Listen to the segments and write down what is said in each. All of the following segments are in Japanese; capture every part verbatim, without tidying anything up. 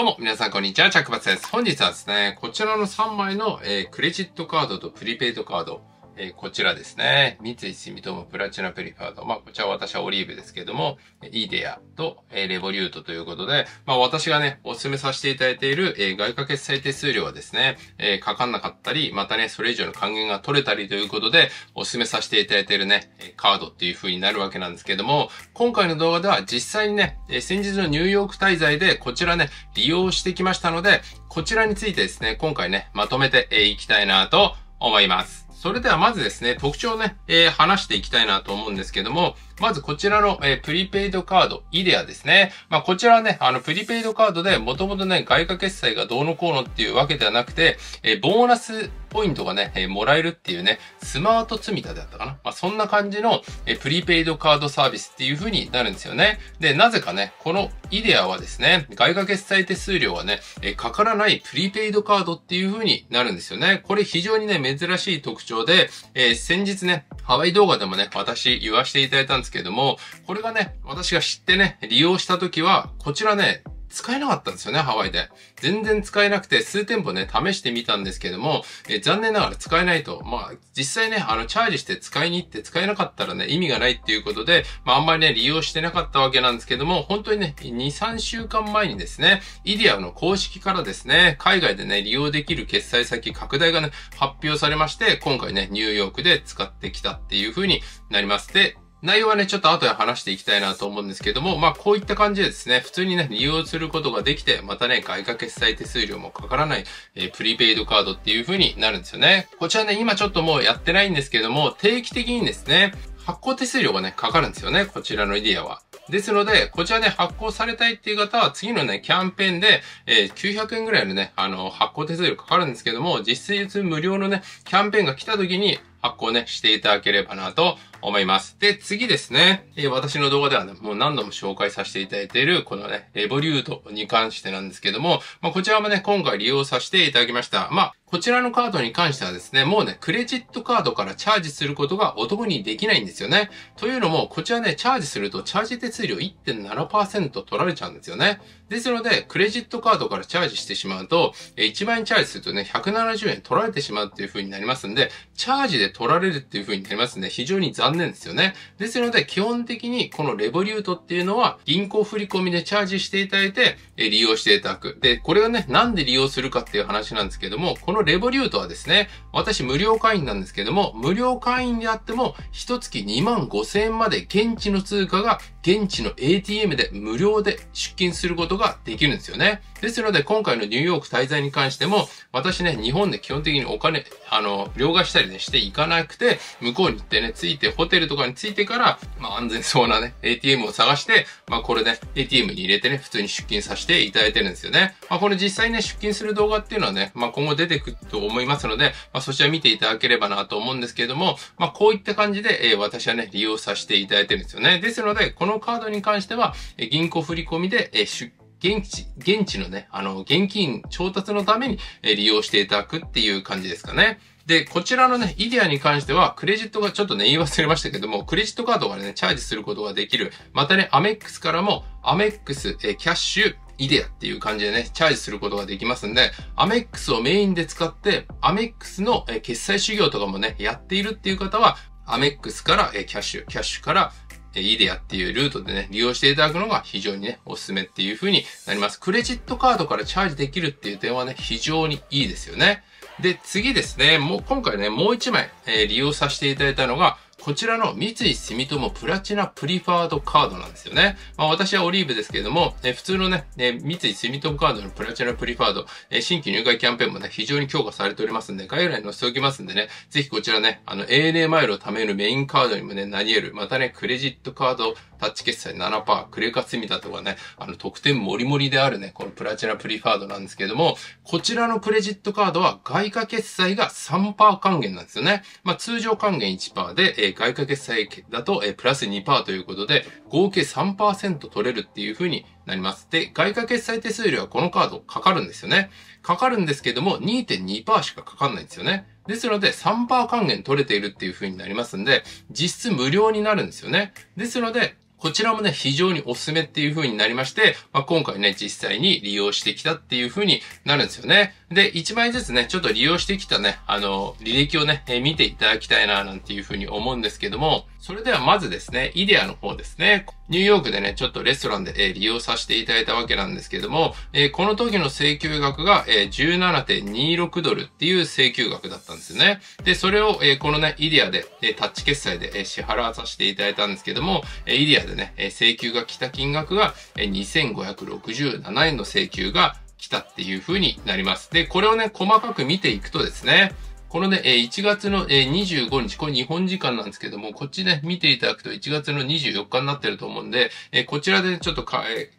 どうも、皆さんこんにちは、チャックバツです。本日はですね、こちらのさんまいの、えー、クレジットカードとプリペイドカード、えー、こちらですね、三井住友プラチナプリカード、まあ、こちらは私はオリーブですけれども、イデアと、えー、レボリュートということで、まあ、私がね、お勧めさせていただいている、えー、外貨決済手数料はですね、えー、かかんなかったり、またね、それ以上の還元が取れたりということで、お勧めさせていただいているね、カードっていう風になるわけなんですけれども、今回の動画では実際にね、先日のニューヨーク滞在でこちらね、利用してきましたので、こちらについてですね、今回ね、まとめていきたいなと思います。それではまずですね、特徴をね、えー、話していきたいなと思うんですけども、まずこちらの、えー、プリペイドカード、イデアですね。まあこちらはね、あのプリペイドカードでもともとね、外貨決済がどうのこうのっていうわけではなくて、えー、ボーナスポイントがね、えー、もらえるっていうね、スマート積み立てだったかな。まあそんな感じの、えー、プリペイドカードサービスっていう風になるんですよね。で、なぜかね、このイデアはですね、外貨決済手数料はね、えー、かからないプリペイドカードっていう風になるんですよね。これ非常にね、珍しい特徴で、えー、先日ね、ハワイ動画でもね、私言わせていただいたんですけれども、これがね、私が知ってね、利用した時は、こちらね、使えなかったんですよね、ハワイで。全然使えなくて、数店舗ね、試してみたんですけども、えー、残念ながら使えないと。まあ、実際ね、あの、チャージして使いに行って使えなかったらね、意味がないっていうことで、まあ、あんまりね、利用してなかったわけなんですけども、本当にね、に、さんしゅうかんまえにですね、イデアの公式からですね、海外でね、利用できる決済先拡大がね、発表されまして、今回ね、ニューヨークで使ってきたっていう風になります。で、内容はね、ちょっと後で話していきたいなと思うんですけども、まあ、こういった感じでですね、普通にね、利用することができて、またね、外貨決済手数料もかからない、えー、プリペイドカードっていう風になるんですよね。こちらね、今ちょっともうやってないんですけども、定期的にですね、発行手数料がね、かかるんですよね、こちらのイデアは。ですので、こちらね、発行されたいっていう方は、次のね、キャンペーンで、えー、きゅうひゃくえんぐらいのね、あの、発行手数料かかるんですけども、実質無料のね、キャンペーンが来た時に、発行ね、していただければなと思います。で、次ですね、えー、私の動画ではね、もう何度も紹介させていただいている、このね、レボリュートに関してなんですけども、まあ、こちらもね、今回利用させていただきました。まあ、こちらのカードに関してはですね、もうね、クレジットカードからチャージすることがお得にできないんですよね。というのも、こちらね、チャージすると、チャージ手数料 いってんななパーセント 取られちゃうんですよね。ですので、クレジットカードからチャージしてしまうと、いちまんえんチャージするとね、ひゃくななじゅうえん取られてしまうっていう風になりますんで、チャージで取られるっていう風になりますね。非常に残念ですよね。ですので、基本的にこのレボリュートっていうのは、銀行振込でチャージしていただいて、利用していただく。で、これがね、なんで利用するかっていう話なんですけども、このレボリュートはですね、私無料会員なんですけども、無料会員であっても、一月にまんごせんえんまで現地の通貨が現地の エーティーエム で無料で出金することができるんですよね。ですので、今回のニューヨーク滞在に関しても、私ね、日本で基本的にお金、あの、両替したりね、していかなくて、向こうに行ってね、ついて、ホテルとかについてから、まあ安全そうなね、エーティーエム を探して、まあこれね、エーティーエム に入れてね、普通に出金させていただいてるんですよね。まあこれ実際ね、出金する動画っていうのはね、まあ今後出てくると思いますので、まあ、そちら見ていただければなと思うんですけれども、まあ、こういった感じで、えー、私はね、利用させていただいてるんですよね。ですので、このカードに関しては、えー、銀行振込で、えー、出現地、現地のね、あの、現金調達のために、えー、利用していただくっていう感じですかね。で、こちらのね、イデアに関しては、クレジットがちょっとね、言い忘れましたけども、クレジットカードからね、チャージすることができる。またね、アメックスからも、アメックス、えー、キャッシュ、イデアっていう感じでね、チャージすることができますんで、アメックスをメインで使って、アメックスの決済修行とかもね、やっているっていう方は、アメックスからキャッシュ、キャッシュからイデアっていうルートでね、利用していただくのが非常にね、おすすめっていう風になります。クレジットカードからチャージできるっていう点はね、非常にいいですよね。で、次ですね、もう今回ね、もう一枚、えー、利用させていただいたのが、こちらの三井住友プラチナプリファードカードなんですよね。まあ私はオリーブですけれども、え普通のね、え三井住友カードのプラチナプリファード、え新規入会キャンペーンもね、非常に強化されておりますんで、概要欄に載せておきますんでね、ぜひこちらね、あの エーエヌエー マイルを貯めるメインカードにもね、なり得る、またね、クレジットカード、タッチ決済 ななパーセント、クレカ積み立てとかね、あの特典もりもりであるね、このプラチナプリファードなんですけれども、こちらのクレジットカードは外貨決済が さんパーセント 還元なんですよね。まあ通常還元 いちパーセント で、え外貨決済だと、えプラス にパーセント ということで、合計 さんパーセント 取れるっていう風になります。で、外貨決済手数料はこのカードかかるんですよね。かかるんですけども、にてんにパーセント しかかかんないんですよね。ですので、さんパーセント 還元取れているっていう風になりますんで、実質無料になるんですよね。ですので、こちらもね、非常におすすめっていう風になりまして、まあ、今回ね、実際に利用してきたっていう風になるんですよね。で、いちまいずつね、ちょっと利用してきたね、あの、履歴をね、見ていただきたいな、なんていう風に思うんですけども、それではまずですね、イデアの方ですね。ニューヨークでね、ちょっとレストランで、えー、利用させていただいたわけなんですけども、えー、この時の請求額が、えー、じゅうななてんにろくドルっていう請求額だったんですよね。で、それを、えー、このね、イデアで、えー、タッチ決済で、えー、支払わさせていただいたんですけども、えー、イデアでね、えー、請求が来た金額が、えー、にせんごひゃくろくじゅうななえんの請求が来たっていう風になります。で、これをね、細かく見ていくとですね、このね、いちがつのにじゅうごにち、これ日本時間なんですけども、こっちね、見ていただくといちがつのにじゅうよっかになってると思うんで、こちらでちょっと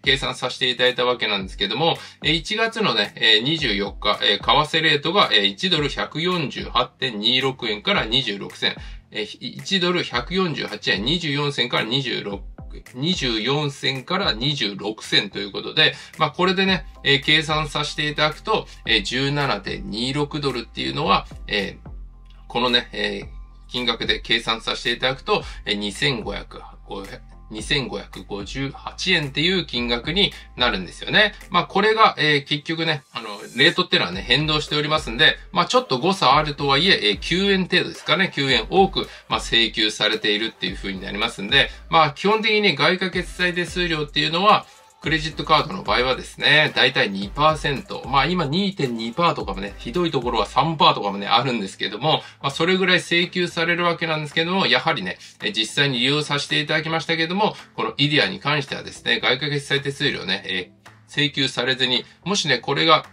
計算させていただいたわけなんですけども、いちがつのね、にじゅうよっか、為替レートがいちドル ひゃくよんじゅうはちてんにろくえんからにじゅうろくせん、いちドル ひゃくよんじゅうはちえんにじゅうよんせんからにじゅうろく、にじゅうよんせんからにじゅうろくせんということで、まあこれでね、えー、計算させていただくと、えー、じゅうななてんにろくドルっていうのは、えー、このね、えー、金額で計算させていただくと、えー、にせんごひゃくごじゅうはちえんっていう金額になるんですよね。まあこれが、えー、結局ね、あの、レートっていうのはね、変動しておりますんで、まあちょっと誤差あるとはいえ、えー、きゅうえん程度ですかね、きゅうえん多く、まあ請求されているっていう風になりますんで、まあ基本的に外貨決済手数料っていうのは、クレジットカードの場合はですね、だいたい にパーセント。まあ今 にてんにパーセント とかもね、ひどいところは さんパーセント とかもね、あるんですけども、まあそれぐらい請求されるわけなんですけども、やはりね、実際に利用させていただきましたけども、このイデアに関してはですね、外貨決済手数料ね、えー、請求されずに、もしね、これが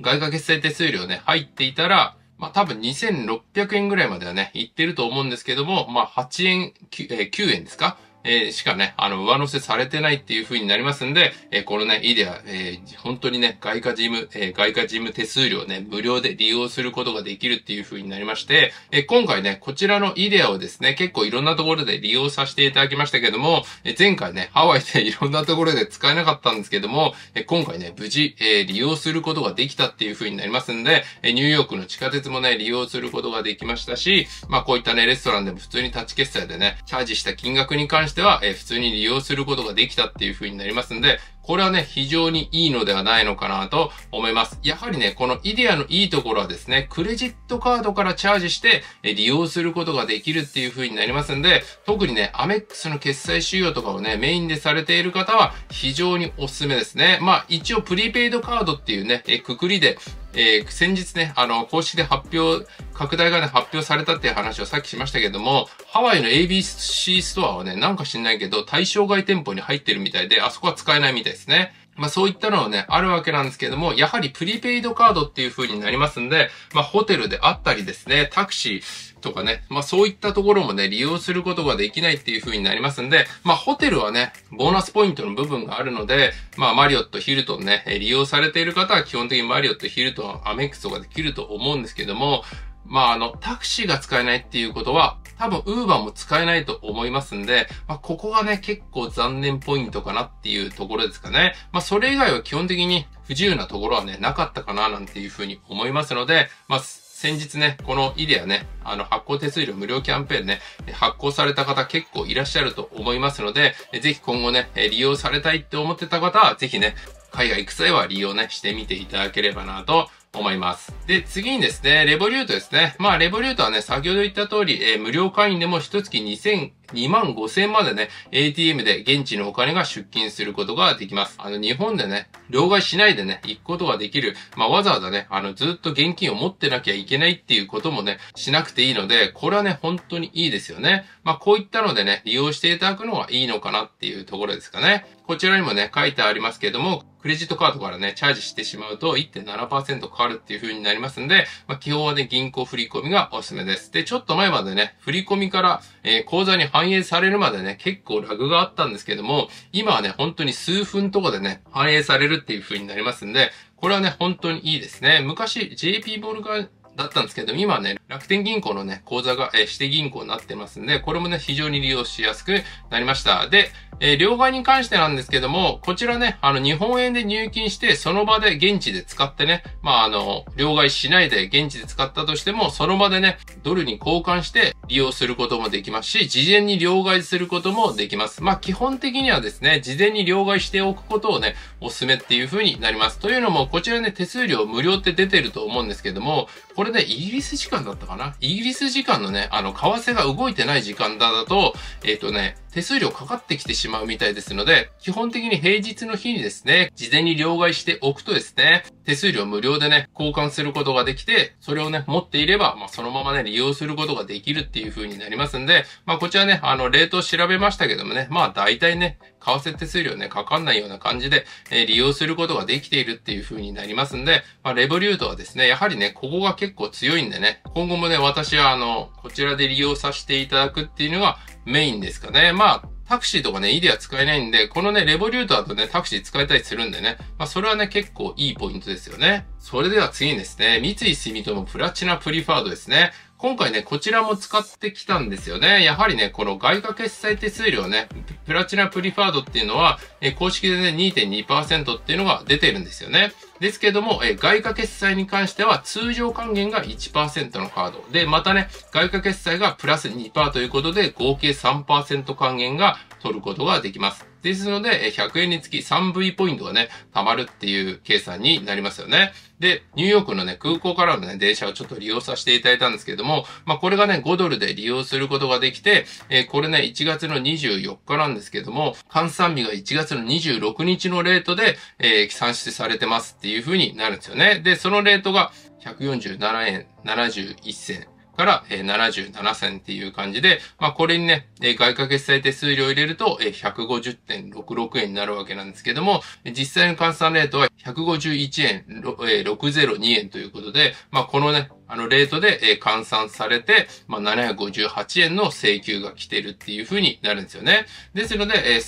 外貨決済手数料ね、入っていたら、まあ多分にせんろっぴゃくえんぐらいまではね、いってると思うんですけども、まあはちえん、きゅうえんですかえー、しかね、あの、上乗せされてないっていう風になりますんで、えー、このね、イデア、えー、本当にね、外貨事務、えー、外貨事務手数料ね、無料で利用することができるっていう風になりまして、えー、今回ね、こちらのイデアをですね、結構いろんなところで利用させていただきましたけども、えー、前回ね、ハワイでいろんなところで使えなかったんですけども、えー、今回ね、無事、えー、利用することができたっていう風になりますんで、えー、ニューヨークの地下鉄もね、利用することができましたし、まあこういったね、レストランでも普通にタッチ決済でね、チャージした金額に関して、では、えー、普通に利用することができたっていう風になりますんで、これはね、非常にいいのではないのかなと思います。やはりね、このイデアのいいところはですね、クレジットカードからチャージして利用することができるっていう風になりますんで、特にね、アメックスの決済使用とかをね、メインでされている方は非常におすすめですね。まあ、一応プリペイドカードっていうね、えー、くくりで、えー、先日ね、あの、公式で発表、拡大がね、発表されたっていう話をさっきしましたけども、ハワイの エービーシー ストアはね、なんか知んないけど、対象外店舗に入ってるみたいで、あそこは使えないみたいですね。まあそういったのをね、あるわけなんですけども、やはりプリペイドカードっていう風になりますんで、まあホテルであったりですね、タクシーとかね、まあそういったところもね、利用することができないっていう風になりますんで、まあホテルはね、ボーナスポイントの部分があるので、まあマリオット、ヒルトンね、利用されている方は基本的にマリオット、ヒルトン、アメックスとかできると思うんですけども、まああの、タクシーが使えないっていうことは、多分、ウーバーも使えないと思いますんで、まあ、ここがね、結構残念ポイントかなっていうところですかね。まあ、それ以外は基本的に不自由なところはね、なかったかななんていうふうに思いますので、まあ、先日ね、このイデアね、あの、発行手数料無料キャンペーンね、発行された方結構いらっしゃると思いますので、ぜひ今後ね、利用されたいって思ってた方は、ぜひね、海外行く際は利用ね、してみていただければなと思います。で、次にですね、レボリュートですね。まあ、レボリュートはね、先ほど言った通り、えー、無料会員でも一月にせん、にまんごせんえんまでね、エーティーエム で現地のお金が出金することができます。あの、日本でね、両替しないでね、行くことができる。まあ、わざわざね、あの、ずっと現金を持ってなきゃいけないっていうこともね、しなくていいので、これはね、本当にいいですよね。まあ、こういったのでね、利用していただくのがいいのかなっていうところですかね。こちらにもね、書いてありますけども、クレジットカードからね、チャージしてしまうと いってんななパーセント かかるっていう風になりますんで、まあ、基本はね、銀行振り込みがおすすめです。で、ちょっと前までね、振り込みから、えー、口座に反映されるまでね、結構ラグがあったんですけども、今はね、本当に数分とかでね、反映されるっていう風になりますんで、これはね、本当にいいですね。昔、ジェーピー ボールがだったんですけど、今はね、楽天銀行のね、口座が、えー、指定銀行になってますんで、これもね、非常に利用しやすくなりました。で、えー、両替に関してなんですけども、こちらね、あの、日本円で入金して、その場で現地で使ってね、まあ、あの、両替しないで現地で使ったとしても、その場でね、ドルに交換して利用することもできますし、事前に両替することもできます。まあ、基本的にはですね、事前に両替しておくことをね、おすすめっていう風になります。というのも、こちらね、手数料無料って出てると思うんですけども、これね、イギリス時間だったかな？イギリス時間のね、あの、為替が動いてない時間だと、えっとね、手数料かかってきてしまうみたいですので、基本的に平日の日にですね、事前に両替しておくとですね、手数料無料でね、交換することができて、それをね、持っていれば、まあ、そのままね、利用することができるっていう風になりますんで、まあ、こちらね、あの、レートを調べましたけどもね、まあ、大体ね、為替手数料ね、かかんないような感じで、えー、利用することができているっていう風になりますんで、まあ、レボリュートはですね、やはりね、ここが結構強いんでね、今後もね、私はあの、こちらで利用させていただくっていうのがメインですかね。まあまあ、タクシーとかね、イデア使えないんで、このね、レボリュートだとね、タクシー使えたりするんでね。まあ、それはね、結構いいポイントですよね。それでは次にですね、三井住友プラチナプリファードですね。今回ね、こちらも使ってきたんですよね。やはりね、この外貨決済手数料ね、プラチナプリファードっていうのは、え公式でね、にてんにパーセント っていうのが出てるんですよね。ですけども、え外貨決済に関しては通常還元が いちパーセント のカード。で、またね、外貨決済がプラス にパーセント ということで、合計 さんパーセント 還元が取ることができます。ですので、ひゃくえんにつき スリーブイ ポイントがね、貯まるっていう計算になりますよね。で、ニューヨークのね、空港からのね、電車をちょっと利用させていただいたんですけれども、まあ、これがね、ごドルで利用することができて、えー、これね、いちがつのにじゅうよっかなんですけれども、換算日がいちがつのにじゅうろくにちのレートで、えー、算出されてますっていう風になるんですよね。で、そのレートがひゃくよんじゅうななえんななじゅういっせん。からななじゅうななせんっていう感じで、まあこれにね、外貨決済手数料を入れると ひゃくごじゅってんろくろくえんになるわけなんですけども、実際の換算レートはひゃくごじゅういちえんろくじゅうにえんということで、まあこのね、あのレートで換算されて、まあななひゃくごじゅうはちえんの請求が来てるっていう風になるんですよね。ですので、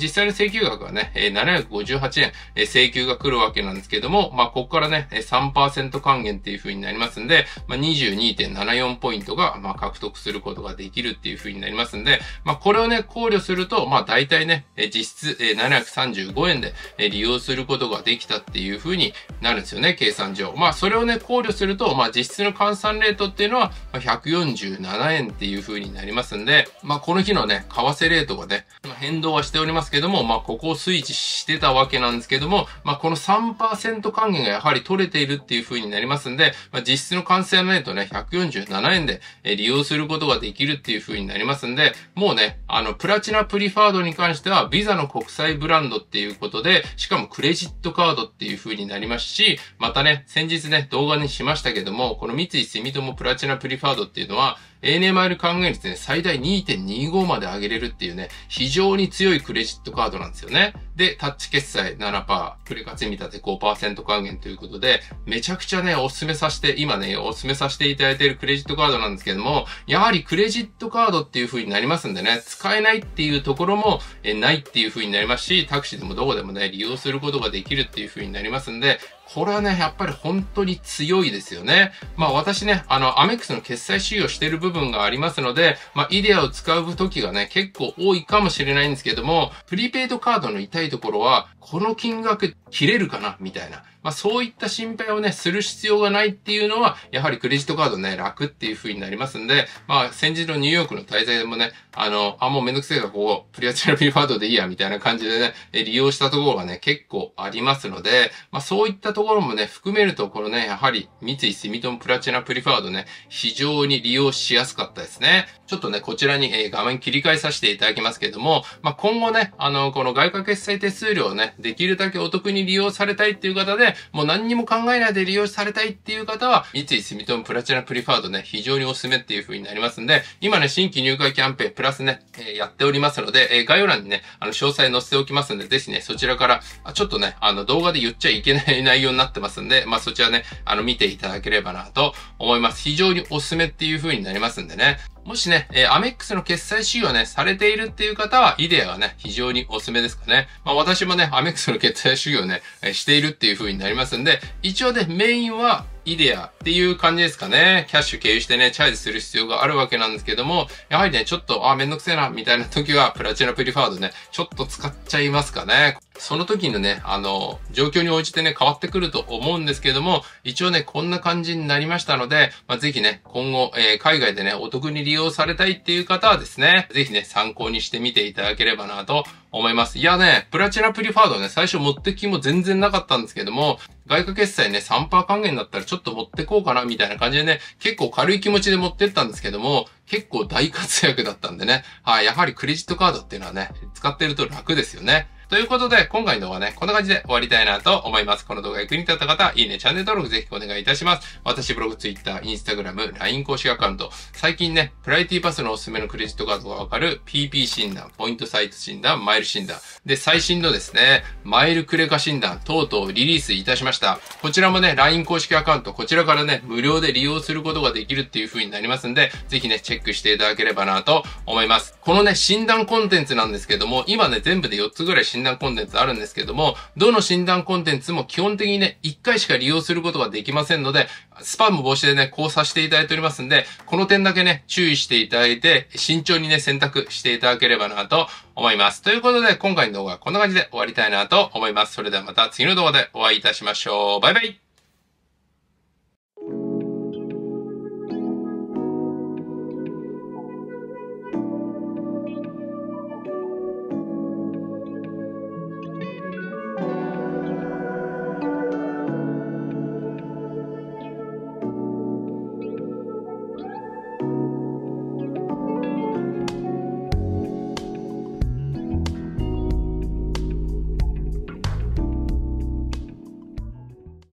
実際の請求額はね、ななひゃくごじゅうはちえん請求が来るわけなんですけども、まあここからね、さんパーセント 還元っていう風になりますんで、まあ にじゅうにてんななよん ポイントがまあ獲得することができるっていう風になりますんで、まあこれをね、考慮すると、まあ大体ね、実質ななひゃくさんじゅうごえんで利用することができたっていう風になるんですよね、計算上。まあそれをね、考慮すると、まあ実質の換算レートっていうのはひゃくよんじゅうななえんっていう風になりますんで、まあこの日のね、為替レートがね、変動はしておりますけども、まあここを推移してたわけなんですけども、まあこの さんパーセント 還元がやはり取れているっていう風になりますんで、まあ実質の換算レートね、ひゃくよんじゅうななえんで利用することができるっていう風になりますんで、もうね、あの、プラチナプリファードに関しては、ビザの国際ブランドっていうことで、しかもクレジットカードっていう風になりますし、またね、先日ね、動画にしましたけども、この三井住友プラチナプリファードっていうのは、エーエヌエー マイル還元率ね、最大 にてんにご まで上げれるっていうね、非常に強いクレジットカードなんですよね。で、タッチ決済 ななパーセント、クレカ積み立て ごパーセント 還元ということで、めちゃくちゃね、お勧めさせて、今ね、お勧めさせていただいているクレジットカードなんですけども、やはりクレジットカードっていう風になりますんでね、使えないっていうところもえないっていう風になりますし、タクシーでもどこでもね、利用することができるっていう風になりますんで、これはね、やっぱり本当に強いですよね。まあ私ね、あの、アメックスの決済使用している部分がありますので、まあイデアを使う時がね、結構多いかもしれないんですけども、プリペイドカードの痛いところは、この金額切れるかなみたいな。まあそういった心配をね、する必要がないっていうのは、やはりクレジットカードね、楽っていう風になりますんで、まあ先日のニューヨークの滞在でもね、あの、あ、もうめんどくせえがこう、プラチナプリファードでいいや、みたいな感じでね、利用したところがね、結構ありますので、まあそういったところもね、含めるところね、やはり三井住友プラチナプリファードね、非常に利用しやすかったですね。ちょっとね、こちらに、えー、画面切り替えさせていただきますけれども、まあ、今後ね、あの、この外貨決済手数料をね、できるだけお得に利用されたいっていう方で、もう何にも考えないで利用されたいっていう方は、三井住友プラチナプリファードね、非常におすすめっていう風になりますんで、今ね、新規入会キャンペーンプラスね、えー、やっておりますので、えー、概要欄にね、あの、詳細載せておきますんで、ぜひね、そちらから、あ、ちょっとね、あの、動画で言っちゃいけない内容になってますんで、まあ、そちらね、あの、見ていただければなと思います。非常におすすめっていう風になりますんでね。もしね、えー、アメックスの決済使用ね、されているっていう方は、イデアがね、非常におすすめですかね。まあ私もね、アメックスの決済使用ね、えー、しているっていう風になりますんで、一応ね、メインは、イデアっていう感じですかね。キャッシュ経由してね、チャージする必要があるわけなんですけども、やはりね、ちょっと、あ、めんどくせえな、みたいな時は、プラチナプリファードね、ちょっと使っちゃいますかね。その時のね、あの、状況に応じてね、変わってくると思うんですけども、一応ね、こんな感じになりましたので、まあ、ぜひね、今後、えー、海外でね、お得に利用されたいっていう方はですね、ぜひね、参考にしてみていただければなと思います。いやね、プラチナプリファードね、最初持ってきも全然なかったんですけども、外貨決済ね、さんパーセント 還元だったらちょっと持ってこうかな、みたいな感じでね、結構軽い気持ちで持ってったんですけども、結構大活躍だったんでね、はい、やはりクレジットカードっていうのはね、使ってると楽ですよね。ということで、今回の動画ね、こんな感じで終わりたいなと思います。この動画が役に立った方は、いいね、チャンネル登録ぜひお願いいたします。私、ブログ、ツイッター、インスタグラム、ライン 公式アカウント、最近ね、プライティパスのおすすめのクレジットカードがわかる ピーピー 診断、ポイントサイト診断、マイル診断。で、最新のですね、マイルクレカ診断、とうとうリリースいたしました。こちらもね、ライン 公式アカウント、こちらからね、無料で利用することができるっていう風になりますんで、ぜひね、チェックしていただければなと思います。このね、診断コンテンツなんですけども、今ね、全部でよっつぐらい診断コンテンツあるんですけども、どの診断コンテンツも基本的にね、いっかいしか利用することができませんので、スパム防止でね、こうさせていただいておりますんで、この点だけね、注意していただいて、慎重にね、選択していただければなと思います。ということで、今回の動画はこんな感じで終わりたいなと思います。それではまた次の動画でお会いいたしましょう。バイバイ。